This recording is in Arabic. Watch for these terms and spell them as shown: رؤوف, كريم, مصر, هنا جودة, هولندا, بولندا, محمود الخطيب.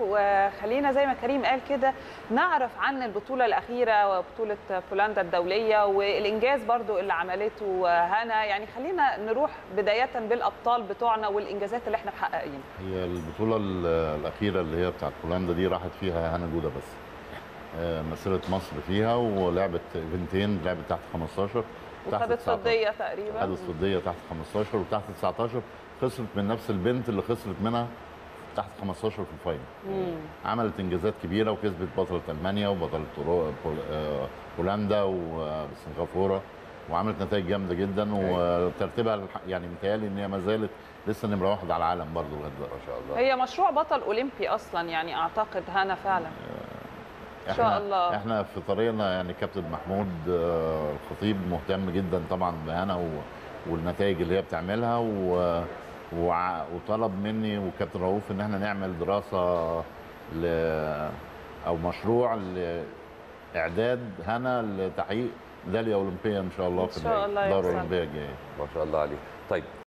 وخلينا زي ما كريم قال كده نعرف عن البطولة الأخيرة وبطولة بولندا الدولية والإنجاز برضو اللي عملته هنا. يعني خلينا نروح بداية بالأبطال بتوعنا والإنجازات اللي احنا محققينها. هي البطولة الأخيرة اللي هي بتاعت بولندا دي راحت فيها هنا جودة بس مثلت مصر فيها، ولعبت ايفنتين، لعبت تحت 15 وخدت فضية تقريبا، خدت فضية تحت 15 وتحت 19 خسرت من نفس البنت اللي خسرت منها تحت 15 في الفاينل. عملت انجازات كبيره وكسبت بطله المانيا وبطله هولندا وسنغافوره، وعملت نتائج جامده جدا وترتيبها يعني متهيألي ان هي ما زالت لسه نمره واحد على العالم برضه لغايه دلوقتي ما شاء الله. هي مشروع بطل اولمبي اصلا يعني اعتقد هنا فعلا. ان شاء الله احنا في طريقنا، يعني كابتن محمود الخطيب مهتم جدا طبعا بهنا والنتائج اللي هي بتعملها وطلب مني وكابتن رؤوف ان احنا نعمل دراسه او مشروع لاعداد هنا لتحقيق ميداليه اولمبيه ان شاء الله في الدوره الاولمبيه الجايه. ما شاء الله عليك. طيب